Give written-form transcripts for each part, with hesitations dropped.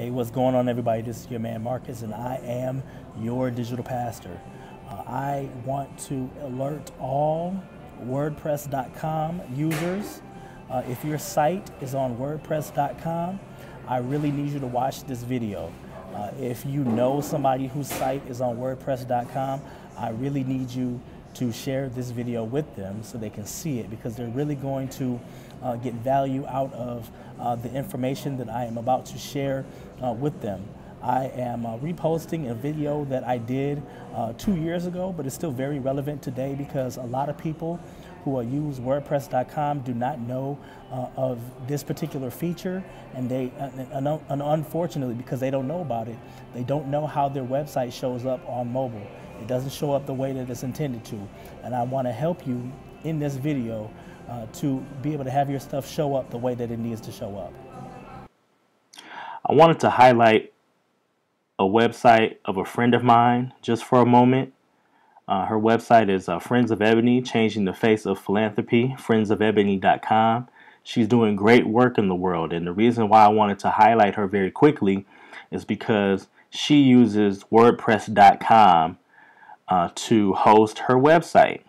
Hey, what's going on, everybody? This is your man Marcus, and I am your digital pastor. I want to alert all WordPress.com users. If your site is on WordPress.com, I really need you to watch this video. If you know somebody whose site is on WordPress.com, I really need you to share this video with them so they can see it, because they're really going to get value out of the information that I am about to share with them. I am reposting a video that I did 2 years ago, but it's still very relevant today because a lot of people who use WordPress.com do not know of this particular feature, and they, unfortunately, because they don't know about it, they don't know how their website shows up on mobile. It doesn't show up the way that it's intended to, and I want to help you in this video to be able to have your stuff show up the way that it needs to show up. I wanted to highlight a website of a friend of mine just for a moment. Her website is Friends of Ebony, Changing the Face of Philanthropy, friendsofebony.com. She's doing great work in the world, and the reason why I wanted to highlight her very quickly is because she uses WordPress.com to host her website,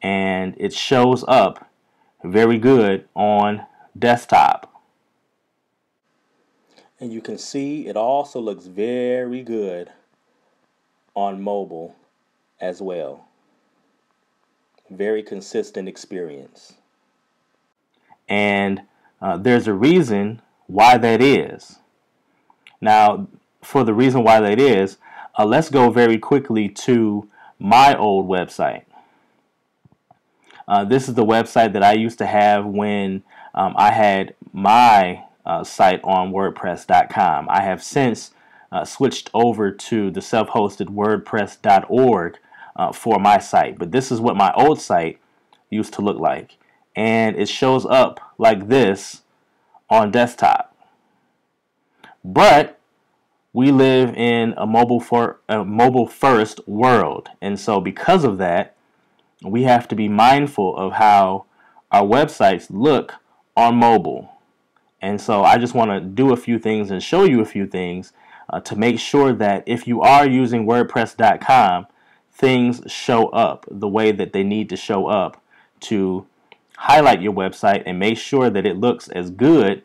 and it shows up very good on desktop, and you can see it also looks very good on mobile as well. Very consistent experience, and there's a reason why that is. Now, for the reason why that is, let's go very quickly to my old website. This is the website that I used to have when I had my site on WordPress.com. I have since switched over to the self-hosted WordPress.org for my site, but this is what my old site used to look like, and it shows up like this on desktop. But we live in a mobile first world, and so because of that, we have to be mindful of how our websites look on mobile. And so I just want to do a few things and show you a few things to make sure that if you are using WordPress.com, things show up the way that they need to show up to highlight your website and make sure that it looks as good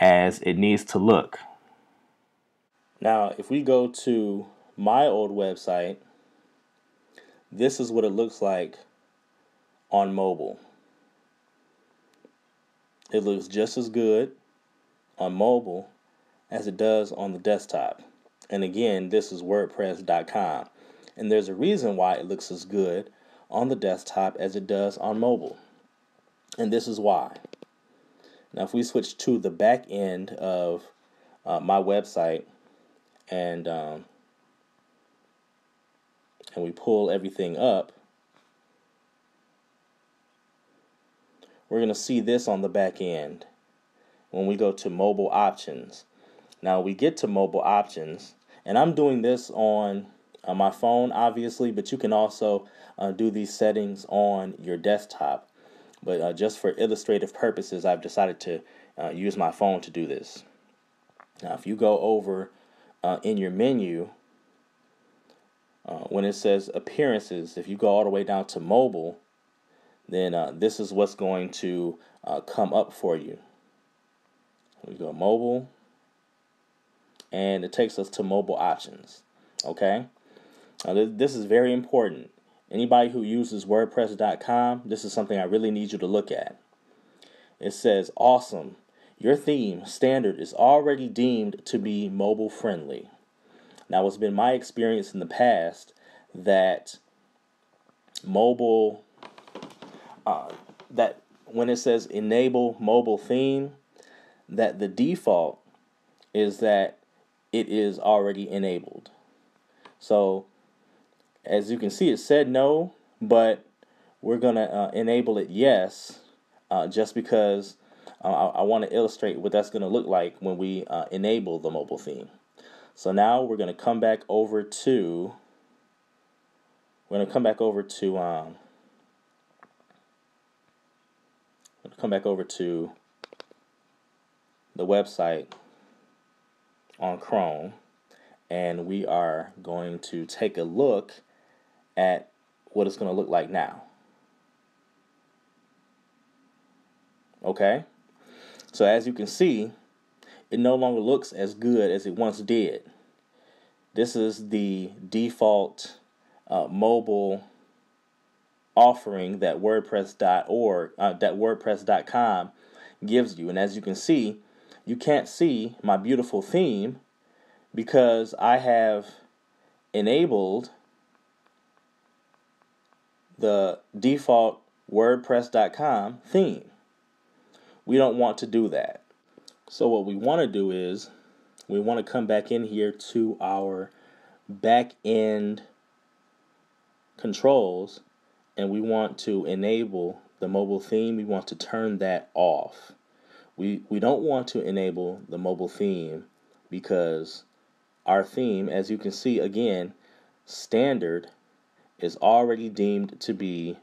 as it needs to look. Now, if we go to my old website, this is what it looks like on mobile. It looks just as good on mobile as it does on the desktop. And again, this is WordPress.com. And there's a reason why it looks as good on the desktop as it does on mobile. And this is why. Now, if we switch to the back end of my website, and we pull everything up, we're going to see this on the back end when we go to mobile options. Now we get to mobile options, and I'm doing this on my phone, obviously, but you can also do these settings on your desktop. But just for illustrative purposes, I've decided to use my phone to do this. Now, if you go over in your menu, when it says appearances, if you go all the way down to mobile, then this is what's going to come up for you. We go mobile, and it takes us to mobile options. Okay, now this is very important. Anybody who uses WordPress.com, this is something I really need you to look at. It says, awesome. Your theme standard is already deemed to be mobile friendly. Now, it's been my experience in the past that mobile, that when it says enable mobile theme, that the default is that it is already enabled. So, as you can see, it said no, but we're going to enable it yes, just because I want to illustrate what that's going to look like when we enable the mobile theme. So now we're going to come back over to the website on Chrome, and we are going to take a look at what it's going to look like now. Okay, so as you can see, it no longer looks as good as it once did. This is the default mobile offering that WordPress.org, that WordPress.com gives you. And as you can see, you can't see my beautiful theme because I have enabled the default WordPress.com theme. We don't want to do that. So what we want to do is we want to come back in here to our back end controls, and we want to enable the mobile theme. We want to turn that off. We don't want to enable the mobile theme because our theme, as you can see again, standard, is already deemed to be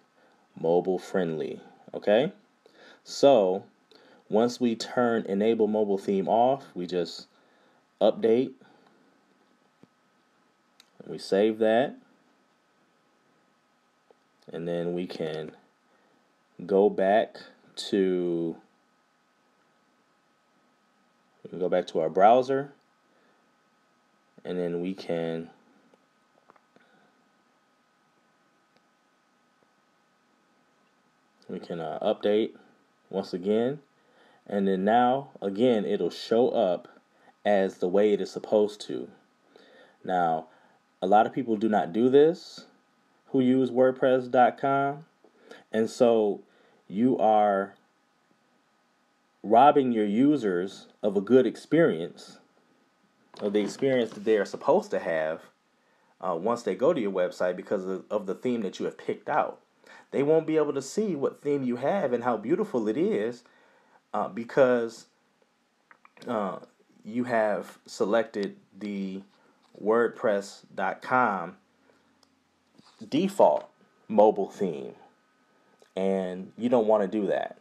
mobile friendly. Okay, so once we turn enable mobile theme off, we just update and we save that, and then we can go back to our browser, and then we can update once again, and then now again it'll show up as the way it is supposed to. Now, a lot of people do not do this who use WordPress.com, and so you are robbing your users of a good experience, of the experience that they are supposed to have once they go to your website, because of the theme that you have picked out. They won't be able to see what theme you have and how beautiful it is because you have selected the WordPress.com default mobile theme, and you don't want to do that.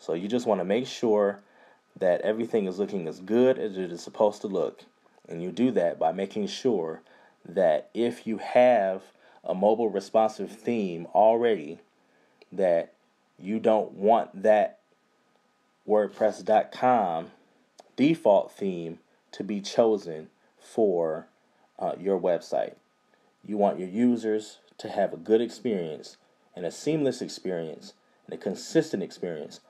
So you just want to make sure that everything is looking as good as it is supposed to look, and you do that by making sure that if you have a mobile responsive theme already, that you don't want that WordPress.com default theme to be chosen for your website. You want your users to have a good experience and a seamless experience and a consistent experience.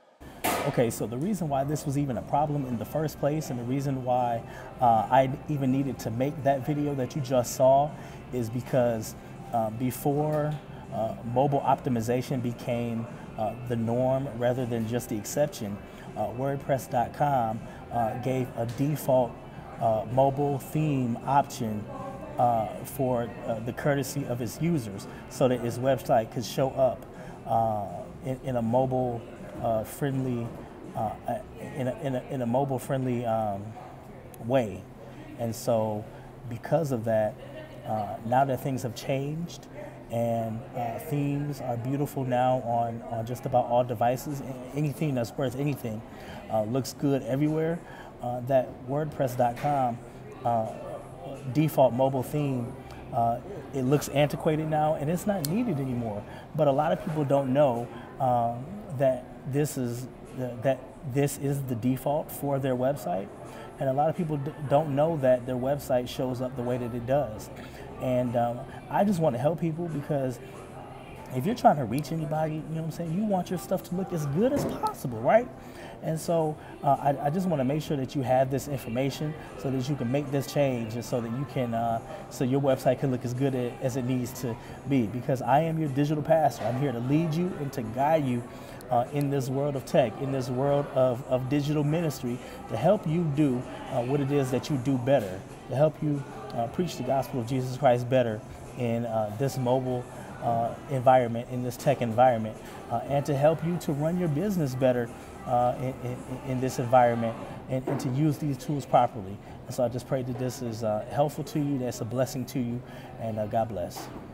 Okay, so the reason why this was even a problem in the first place, and the reason why I even needed to make that video that you just saw, is because before mobile optimization became the norm rather than just the exception, WordPress.com gave a default mobile theme option for the courtesy of its users, so that its website could show up in a mobile friendly in a mobile friendly way. And so because of that, now that things have changed and themes are beautiful now on just about all devices, anything that's worth anything looks good everywhere, that WordPress.com default mobile theme, it looks antiquated now and it's not needed anymore. But a lot of people don't know that this is the default for their website, and a lot of people don't know that their website shows up the way that it does. And I just want to help people, because if you're trying to reach anybody, you know what I'm saying, you want your stuff to look as good as possible, right? And so I just want to make sure that you have this information so that you can make this change, and so that you can, so your website can look as good as it needs to be. Because I am your digital pastor. I'm here to lead you and to guide you in this world of tech, in this world of digital ministry, to help you do what it is that you do better, to help you preach the gospel of Jesus Christ better in this mobile environment, in this tech environment, and to help you to run your business better in this environment, and to use these tools properly. And so I just pray that this is helpful to you, that's a blessing to you, and God bless.